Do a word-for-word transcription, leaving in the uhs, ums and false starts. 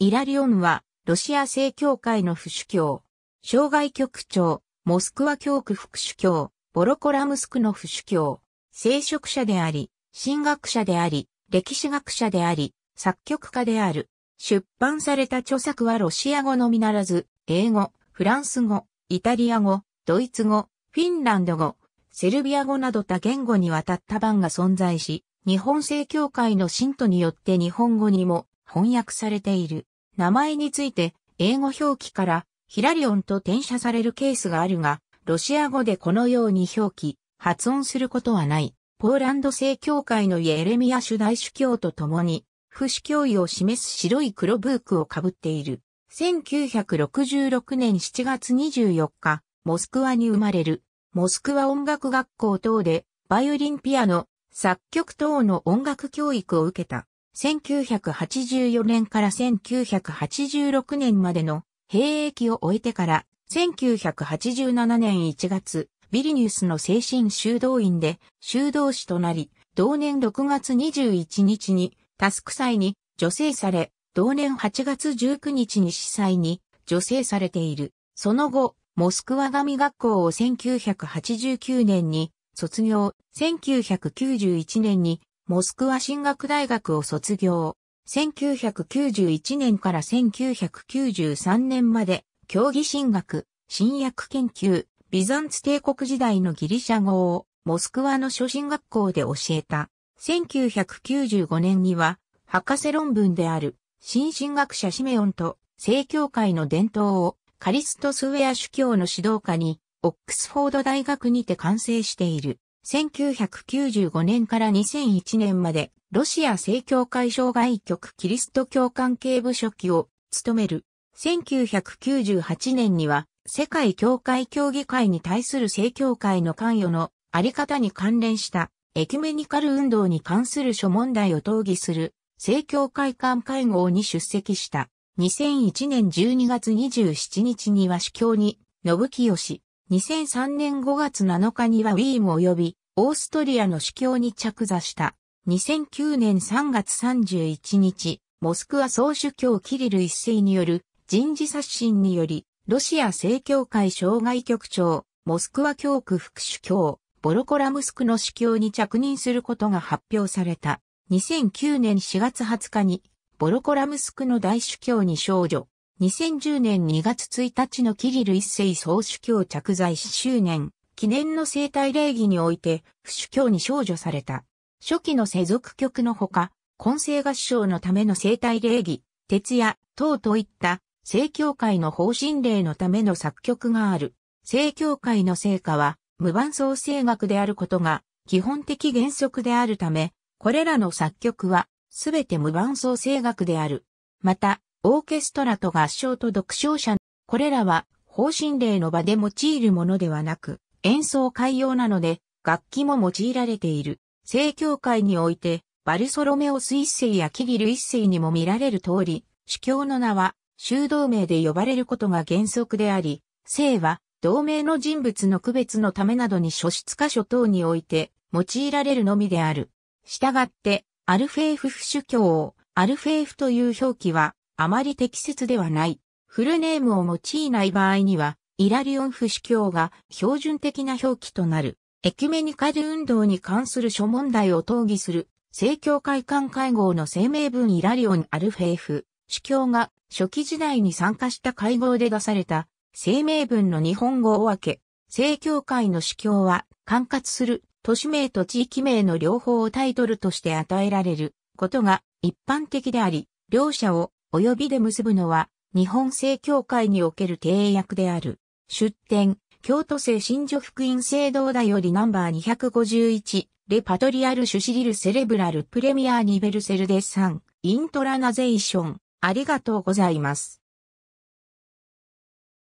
イラリオンは、ロシア正教会の府主教、生涯局長、モスクワ教区副主教、ボロコラムスクの府主教、聖職者であり、神学者であり、歴史学者であり、作曲家である。出版された著作はロシア語のみならず、英語、フランス語、イタリア語、ドイツ語、フィンランド語、セルビア語など多言語にわたった版が存在し、日本正教会の信徒によって日本語にも翻訳されている。名前について、英語表記からヒラリオンと転写されるケースがあるが、ロシア語でこのように表記、発音することはない。ポーランド正教会のイエレミヤ主大主教と共に、府主教位を示す白い黒ブークをかぶっている。せんきゅうひゃくろくじゅうろくねんしちがつにじゅうよっか、モスクワに生まれる。モスクワ音楽学校等で、バイオリンピアノ、作曲等の音楽教育を受けた。せんきゅうひゃくはちじゅうよねんからせんきゅうひゃくはちじゅうろくねんまでの兵役を終えてから、せんきゅうひゃくはちじゅうななねんいちがつ、ビリニュスの精神修道院で修道士となり、同年ろくがつにじゅういちにちにタスク祭に除聖され、同年はちがつじゅうくにちに司祭に除聖されている。その後、モスクワ神学校をせんきゅうひゃくはちじゅうきゅうねんに卒業、せんきゅうひゃくきゅうじゅういちねんにモスクワ神学大学を卒業。せんきゅうひゃくきゅうじゅういちねんからせんきゅうひゃくきゅうじゅうさんねんまで、教義神学、新約研究、ビザンツ帝国時代のギリシャ語をモスクワの諸神学校で教えた。せんきゅうひゃくきゅうじゅうごねんには、博士論文である、新神学者シメオンと、正教会の伝統を、カリストスウェア主教の指導下に、オックスフォード大学にて完成している。せんきゅうひゃくきゅうじゅうごねんからにせんいちねんまで、ロシア正教会生涯局キリスト教関係部書記を務める。せんきゅうひゃくきゅうじゅうはちねんには、世界教会協議会に対する正教会の関与のあり方に関連した、エキュメニカル運動に関する諸問題を討議する、正教会間会合に出席した。にせんいちねんじゅうにがつにじゅうしちにちには主教に、信清氏。にせんさんねんごがつなのかにはウィーン及びオーストリアの主教に着座した。にせんきゅうねんさんがつさんじゅういちにち、モスクワ総主教キリル一世による人事刷新により、ロシア正教会生涯局長、モスクワ教区副主教、ボロコラムスクの主教に着任することが発表された。にせんきゅうねんしがつはつかに、ボロコラムスクの大主教に昇叙。にせんじゅうねんにがつついたちのキリル一世総主教着座いっしゅうねん記念の盛大礼儀において府主教に昇叙された。初期の世俗局のほか、混成合唱のための盛大礼儀、徹夜、等といった正教会の方針令のための作曲がある。正教会の聖歌は無伴奏声楽であることが基本的原則であるため、これらの作曲はすべて無伴奏声楽である。また、オーケストラと合唱と独唱者、これらは方針令の場で用いるものではなく、演奏会用なので、楽器も用いられている。正教会において、バルソロメオス一世やキリル一世にも見られる通り、主教の名は、修道名で呼ばれることが原則であり、姓は、同名の人物の区別のためなどに書出箇所等において、用いられるのみである。したがって、アルフェーフ府主教を、アルフェーフという表記は、あまり適切ではない。フルネームを用いない場合には、イラリオン府主教が標準的な表記となる。エキュメニカル運動に関する諸問題を討議する、正教会間会合の声明文イラリオン・アルフェーフ、主教が初期時代に参加した会合で出された声明文の日本語を分け、正教会の主教は管轄する都市名と地域名の両方をタイトルとして与えられることが一般的であり、両者を及びで結ぶのは、日本正教会における契約である。出典、京都聖神女福音聖堂だよりナンバーにひゃくごじゅういち、レパトリアルシュシリルセレブラルプレミアーニベルセルデサン、イントラナゼーション、ありがとうございます。